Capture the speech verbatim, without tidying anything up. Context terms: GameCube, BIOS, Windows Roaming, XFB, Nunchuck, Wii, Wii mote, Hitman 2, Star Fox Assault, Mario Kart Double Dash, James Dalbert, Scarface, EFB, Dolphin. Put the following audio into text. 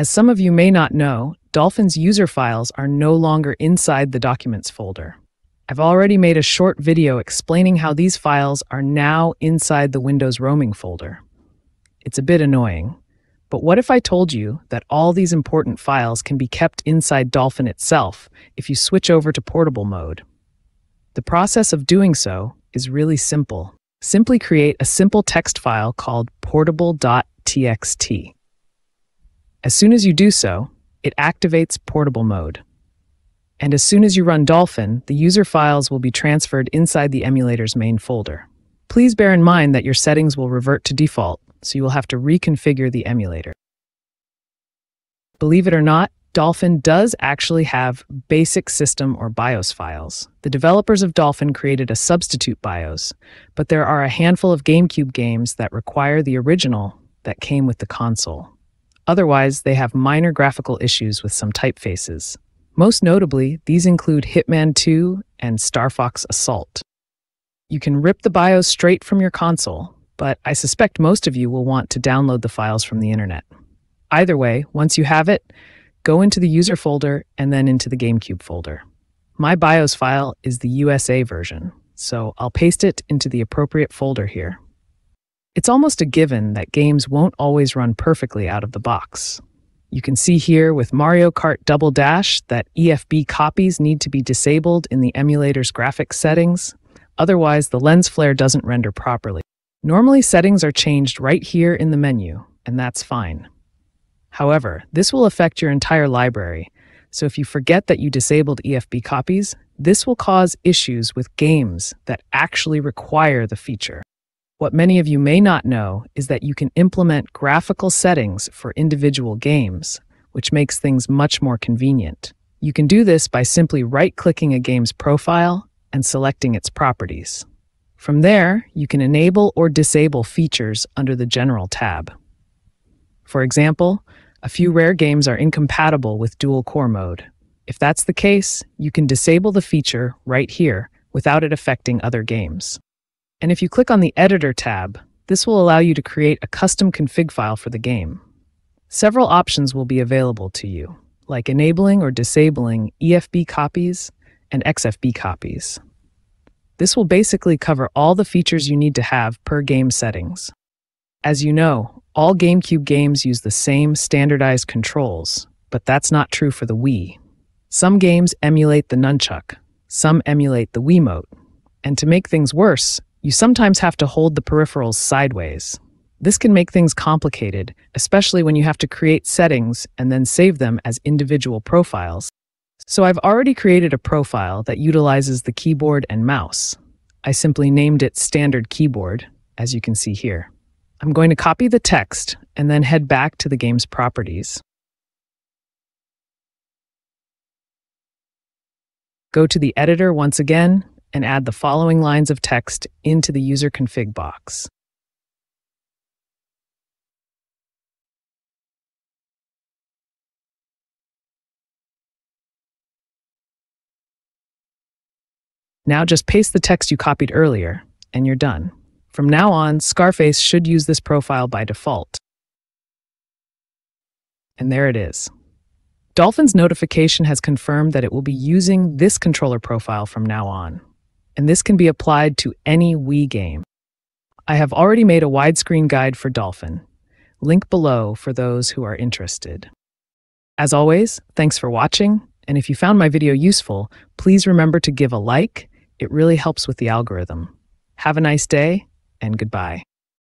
As some of you may not know, Dolphin's user files are no longer inside the Documents folder. I've already made a short video explaining how these files are now inside the Windows Roaming folder. It's a bit annoying, but what if I told you that all these important files can be kept inside Dolphin itself if you switch over to portable mode? The process of doing so is really simple. Simply create a simple text file called portable dot t x t. As soon as you do so, it activates portable mode. And as soon as you run Dolphin, the user files will be transferred inside the emulator's main folder. Please bear in mind that your settings will revert to default, so you will have to reconfigure the emulator. Believe it or not, Dolphin does actually have basic system or BIOS files. The developers of Dolphin created a substitute BIOS, but there are a handful of GameCube games that require the original that came with the console. Otherwise, they have minor graphical issues with some typefaces. Most notably, these include Hitman two and Star Fox Assault. You can rip the BIOS straight from your console, but I suspect most of you will want to download the files from the internet. Either way, once you have it, go into the user folder and then into the GameCube folder. My BIOS file is the U S A version, so I'll paste it into the appropriate folder here. It's almost a given that games won't always run perfectly out of the box. You can see here with Mario Kart Double Dash that E F B copies need to be disabled in the emulator's graphics settings, otherwise the lens flare doesn't render properly. Normally settings are changed right here in the menu, and that's fine. However, this will affect your entire library, so if you forget that you disabled E F B copies, this will cause issues with games that actually require the feature. What many of you may not know is that you can implement graphical settings for individual games, which makes things much more convenient. You can do this by simply right-clicking a game's profile and selecting its properties. From there, you can enable or disable features under the General tab. For example, a few rare games are incompatible with dual-core mode. If that's the case, you can disable the feature right here without it affecting other games. And if you click on the Editor tab, this will allow you to create a custom config file for the game. Several options will be available to you, like enabling or disabling E F B copies and X F B copies. This will basically cover all the features you need to have per game settings. As you know, all GameCube games use the same standardized controls, but that's not true for the Wii. Some games emulate the Nunchuck, some emulate the Wii mote, and to make things worse, you sometimes have to hold the peripherals sideways. This can make things complicated, especially when you have to create settings and then save them as individual profiles. So I've already created a profile that utilizes the keyboard and mouse. I simply named it Standard Keyboard, as you can see here. I'm going to copy the text and then head back to the game's properties. Go to the editor once again, and add the following lines of text into the user config box. Now just paste the text you copied earlier, and you're done. From now on, Scarface should use this profile by default. And there it is. Dolphin's notification has confirmed that it will be using this controller profile from now on. And this can be applied to any Wii game. I have already made a widescreen guide for Dolphin. Link below for those who are interested. As always, thanks for watching, and if you found my video useful, please remember to give a like. It really helps with the algorithm. Have a nice day, and goodbye.